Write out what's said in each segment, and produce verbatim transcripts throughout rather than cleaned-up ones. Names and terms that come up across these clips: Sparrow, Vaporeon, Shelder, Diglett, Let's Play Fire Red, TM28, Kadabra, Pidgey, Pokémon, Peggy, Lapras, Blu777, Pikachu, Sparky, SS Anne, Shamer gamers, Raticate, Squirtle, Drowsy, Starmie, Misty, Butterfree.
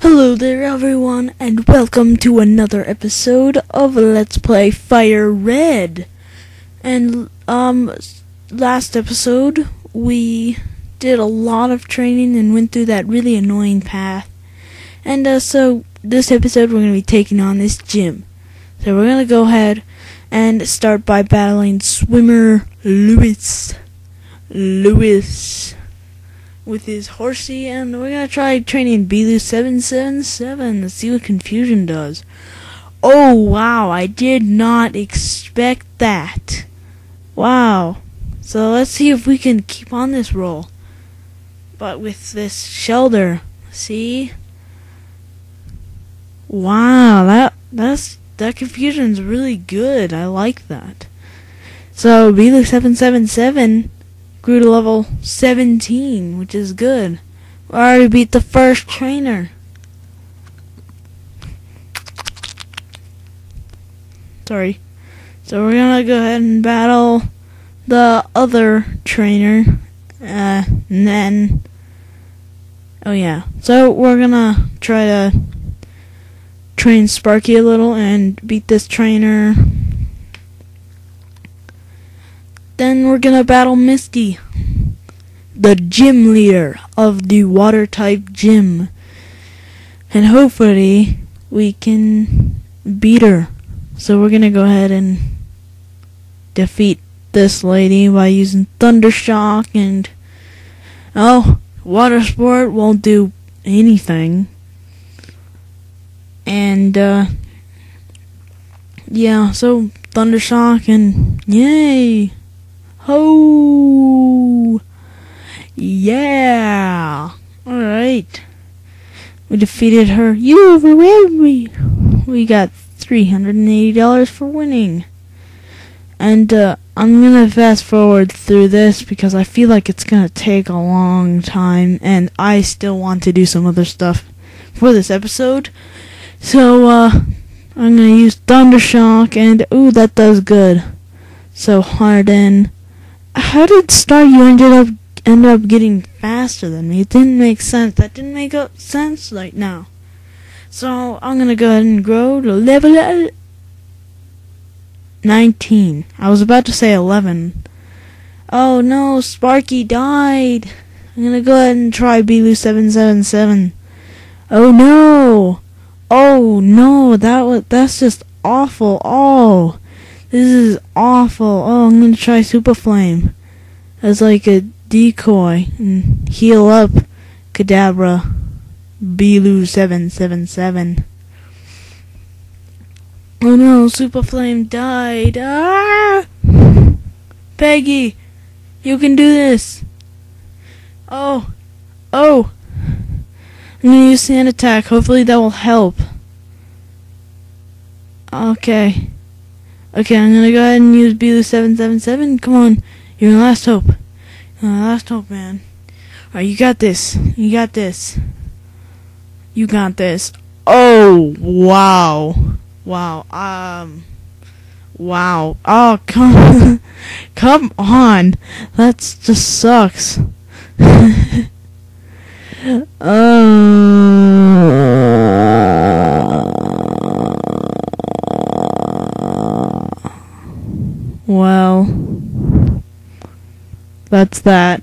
Hello there everyone, and welcome to another episode of Let's Play Fire Red. And, um, last episode, we did a lot of training and went through that really annoying path. And, uh, so, this episode we're going to be taking on this gym. So we're going to go ahead and start by battling Swimmer Lewis. Lewis. With his horsey, and we're gonna try training B L U seven seven seven to see what confusion does. Oh wow, I did not expect that. Wow. So let's see if we can keep on this roll. But with this Shelder, see? Wow, that that's that confusion's really good. I like that. So B L U seven seven seven grew to level seventeen, which is good. We already beat the first trainer. Sorry. So we're gonna go ahead and battle the other trainer. Uh, and then... Oh yeah. So we're gonna try to train Sparky a little and beat this trainer. Then we're gonna battle Misty, the gym leader of the water type gym, and hopefully we can beat her. So we're gonna go ahead and defeat this lady by using Thunder Shock, and oh, Water Sport won't do anything. And uh yeah, so Thunder Shock and yay. Oh, yeah. Alright. We defeated her. You overwhelmed me. We got three hundred eighty dollars for winning. And uh, I'm going to fast forward through this because I feel like it's going to take a long time. And I still want to do some other stuff for this episode. So uh, I'm going to use Thunder Shock. And ooh, that does good. So Harden. How did Starmie ended up end up getting faster than me? It didn't make sense. That didn't make up sense right now. So I'm gonna go ahead and grow to level nineteen. I was about to say eleven. Oh no, Sparky died. I'm gonna go ahead and try B L U seven seven seven. Oh no! Oh no! That was that's just awful. Oh. This is awful. Oh, I'm gonna try Super Flame as like a decoy and heal up Kadabra B L U seven seven seven. Oh no, Super Flame died. Ah! Peggy, you can do this. Oh, oh. I'm gonna use Sand Attack. Hopefully that will help. Okay. Okay, I'm gonna go ahead and use B L U seven seven seven. Come on, you're my last hope. You're my last hope, man. Alright, you got this. You got this. You got this. Oh, wow. Wow. Um. Wow. Oh, come, come on. That just sucks. uh. Well, that's that.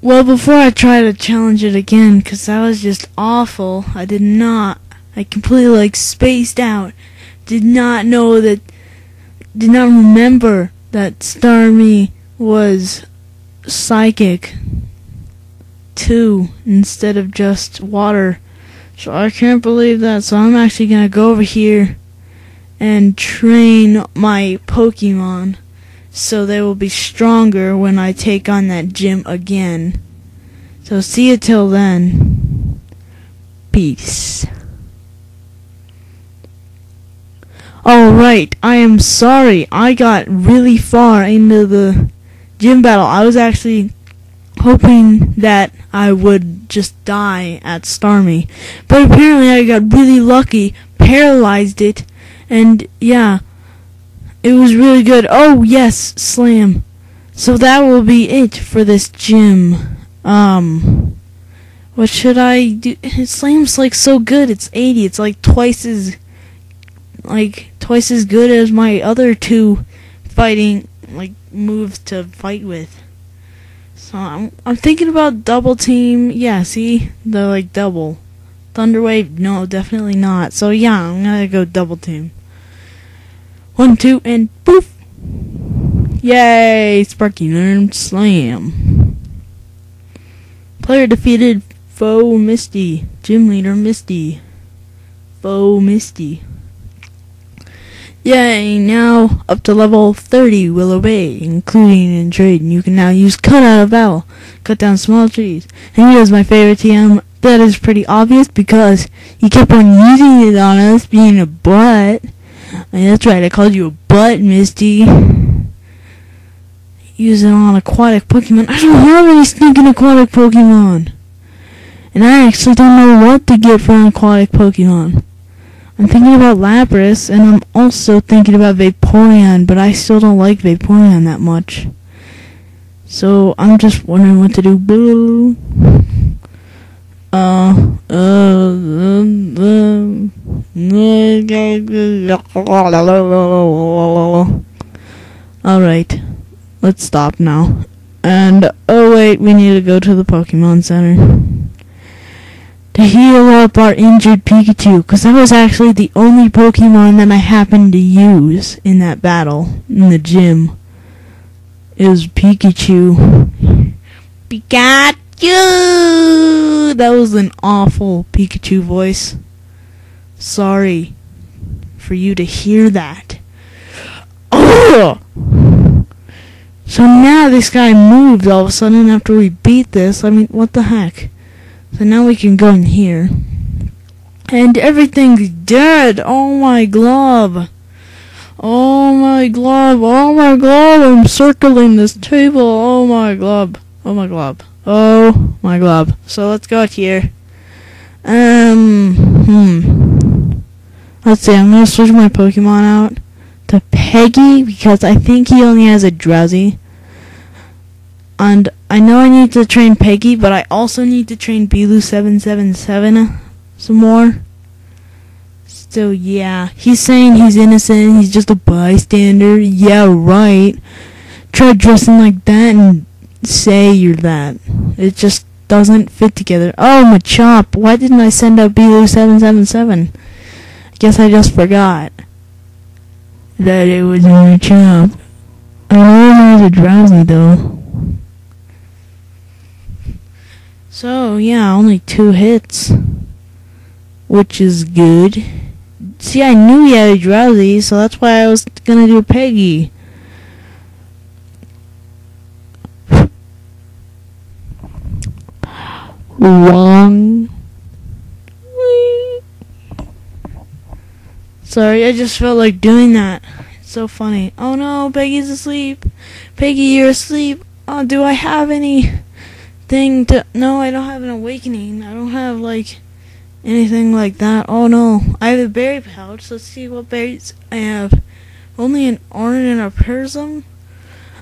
Well, before I try to challenge it again, because that was just awful, I did not, I completely, like, spaced out, did not know that, did not remember that Starmie was psychic, too, instead of just water. So I can't believe that, so I'm actually going to go over here and train my Pokemon so they will be stronger when I take on that gym again. So see you till then. Peace. Alright, I am sorry. I got really far into the gym battle. I was actually hoping that I would just die at Starmie. But apparently I got really lucky, paralyzed it, and yeah, it was really good. Oh yes, slam. So that will be it for this gym. Um, What should I do? His slam's like so good. It's eighty. It's like twice as, like twice as good as my other two fighting like moves to fight with. So I'm I'm thinking about double team. Yeah, see, the like double Thunderwave. No, definitely not. So yeah, I'm gonna go double team. One, two, and poof! Yay! Sparky learned slam. Player defeated. Foe Misty. Gym leader Misty. Foe Misty. Yay! Now up to level thirty will obey, including in trade. You can now use cut out of battle, cut down small trees. And here's my favorite T M. That is pretty obvious because you kept on using it on us, being a butt. I mean, that's right, I called you a butt, Misty. Use it on aquatic Pokemon. I don't have any stinking aquatic Pokemon. And I actually don't know what to get for an aquatic Pokemon. I'm thinking about Lapras, and I'm also thinking about Vaporeon, but I still don't like Vaporeon that much. So I'm just wondering what to do. Boo. Uh, uh, uh, uh, Alright, let's stop now. And, oh wait, we need to go to the Pokemon Center. To heal up our injured Pikachu, because that was actually the only Pokemon that I happened to use in that battle in the gym. It was Pikachu. Pikachu! That was an awful Pikachu voice. Sorry for you to hear that. Ugh! So now this guy moved all of a sudden after we beat this. I mean, what the heck? So now we can go in here. And everything's dead! Oh my glove! Oh my glove! Oh my glove! I'm circling this table! Oh my glove! Oh my glove! Oh my glove! So let's go out here. Um, hmm. Let's see, I'm gonna switch my Pokemon out to Peggy because I think he only has a Drowsy. And I know I need to train Peggy, but I also need to train Blu seven seven seven some more. So yeah, he's saying he's innocent, he's just a bystander. Yeah, right. Try dressing like that and say you're that. It just doesn't fit together. Oh, my chop. Why didn't I send out Blu seven seven seven? I guess I just forgot that it was my chop. I know it was a Drowsy though. So, yeah, only two hits, which is good. See, I knew he had a Drowsy, so that's why I was gonna do Peggy. Wrong. Sorry, I just felt like doing that. It's so funny. Oh no, Peggy's asleep. Peggy, you're asleep. Oh, do I have any... thing to no, I don't have an awakening. I don't have like anything like that. Oh no, I have a berry pouch. Let's see what berries I have. Only an orange and a prism.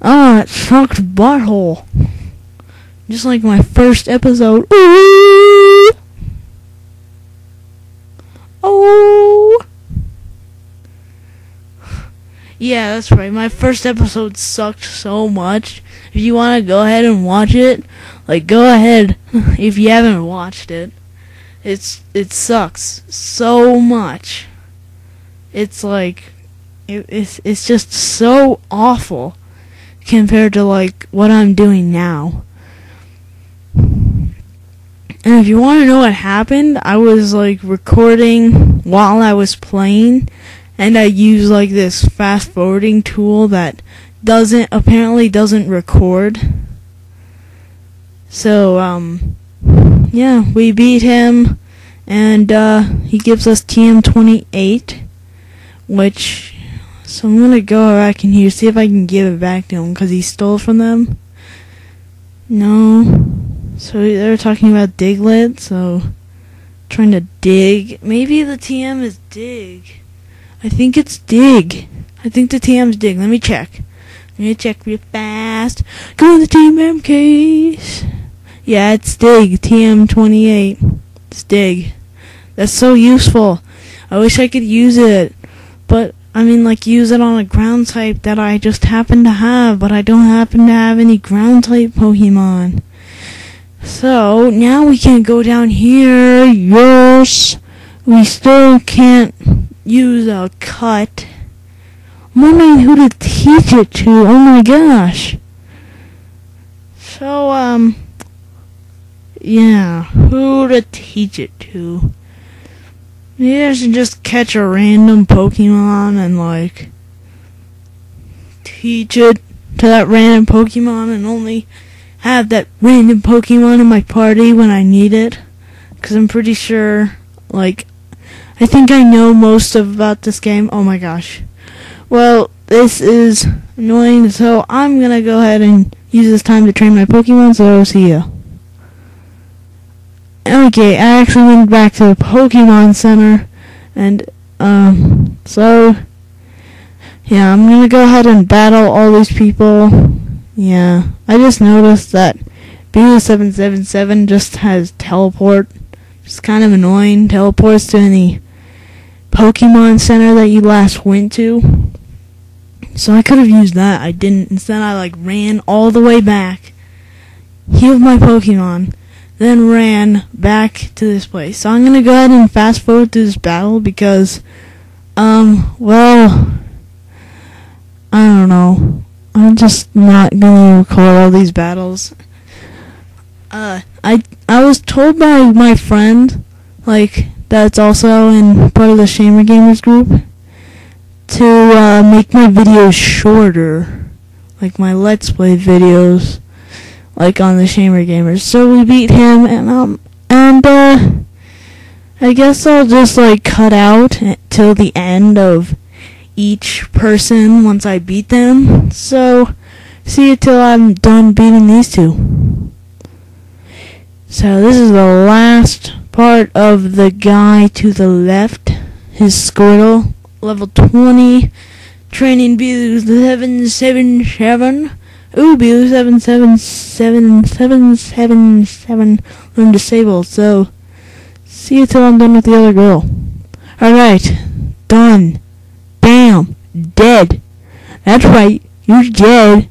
Ah, it sucked butthole. Just like my first episode. Ooh. Oh. Yeah, that's right. My first episode sucked so much. If you want to go ahead and watch it, like go ahead if you haven't watched it. It's it sucks so much. It's like it, it's it's just so awful compared to like what I'm doing now. And if you want to know what happened, I was like recording while I was playing. And I use like this fast forwarding tool that doesn't apparently doesn't record. So um yeah, we beat him and uh he gives us T M twenty-eight, which so I'm gonna go back in here, see if I can give it back to him because he stole from them. No. So they're talking about Diglett, so trying to dig. Maybe the T M is dig. I think it's dig. I think the T M's dig. Let me check. Let me check real fast. Go in the T M M case. Yeah, it's Dig, T M twenty-eight. It's Dig. That's so useful. I wish I could use it. But, I mean, like, use it on a ground type that I just happen to have, but I don't happen to have any ground type Pokemon. So, now we can go down here. Yes! We still can't use a cut. I'm wondering who to teach it to. Oh my gosh. So, um... yeah, who to teach it to. Maybe I should just catch a random Pokemon and, like, teach it to that random Pokemon and only have that random Pokemon in my party when I need it. Because I'm pretty sure, like, I think I know most of about this game. Oh my gosh. Well, this is annoying, so I'm gonna go ahead and use this time to train my Pokemon, so I'll see ya. Okay, I actually went back to the Pokemon Center, and, um, so, yeah, I'm gonna go ahead and battle all these people. Yeah, I just noticed that Blu seven seven seven just has teleport. It's kind of annoying, teleports to any Pokemon Center that you last went to. So I could have used that. I didn't. Instead, I like ran all the way back, healed my Pokemon, then ran back to this place. So I'm gonna go ahead and fast forward through this battle because, um, well, I don't know. I'm just not gonna record all these battles. Uh, I I was told by my friend, like, that's also in part of the Shamer gamers group, to uh, make my videos shorter, like my Let's Play videos, like on the Shamer gamers. So we beat him, and um, and uh, I guess I'll just like cut out till the end of each person once I beat them. So see you till I'm done beating these two. So this is the last part of the guy to the left, his Squirtle, level twenty, training Blu seven seven seven. Ooh, Blu seven seven seven seven seven seven, learn disabled. So, see you till I'm done with the other girl. Alright, done. Bam, dead. That's right, you're dead.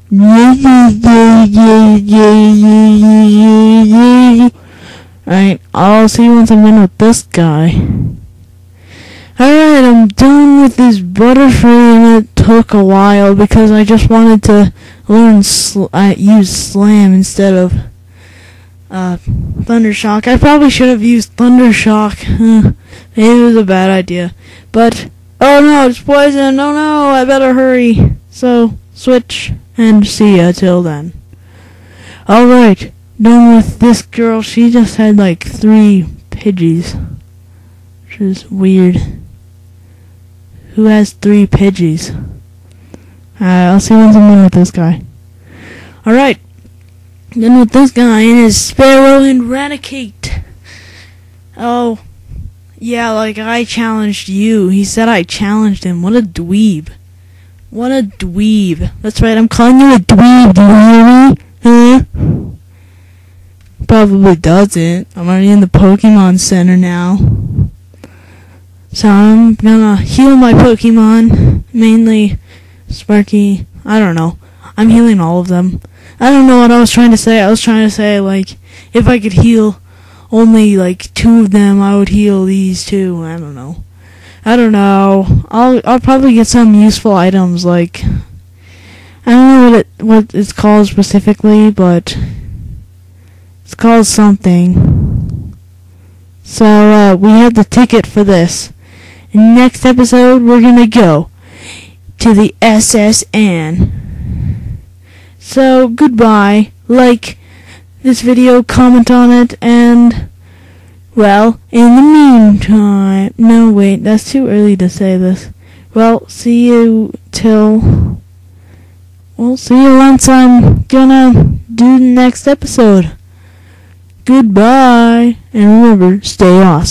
Alright, I'll see you once I'm done with this guy. Alright, I'm done with this Butterfree, and it took a while because I just wanted to learn sl uh, use Slam instead of uh, Thundershock. I probably should have used Thundershock. Maybe it was a bad idea. But, oh no, it's poison. Oh no, I better hurry. So, switch, and see ya till then. Alright. Done with this girl. She just had like three Pidgeys, which is weird. Who has three Pidgeys? Alright, I'll see what's going on with this guy. Alright, done with this guy and his Sparrow and Raticate. Oh, yeah, like I challenged you. He said I challenged him. What a dweeb. What a dweeb. That's right, I'm calling you a dweeb, do you hear me? Huh? Probably doesn't. I'm already in the Pokemon Center now. So I'm gonna heal my Pokemon. Mainly Sparky. I don't know. I'm healing all of them. I don't know what I was trying to say. I was trying to say, like, if I could heal only, like, two of them, I would heal these two. I don't know. I don't know. I'll I'll probably get some useful items, like, I don't know what, it, what it's called specifically, but it's called something. So, uh, we have the ticket for this. In next episode, we're gonna go to the S S Anne. So, goodbye. Like this video, comment on it, and, well, in the meantime, no, wait, that's too early to say this. Well, see you till, well, see you once I'm gonna do the next episode. Goodbye, and remember, stay awesome.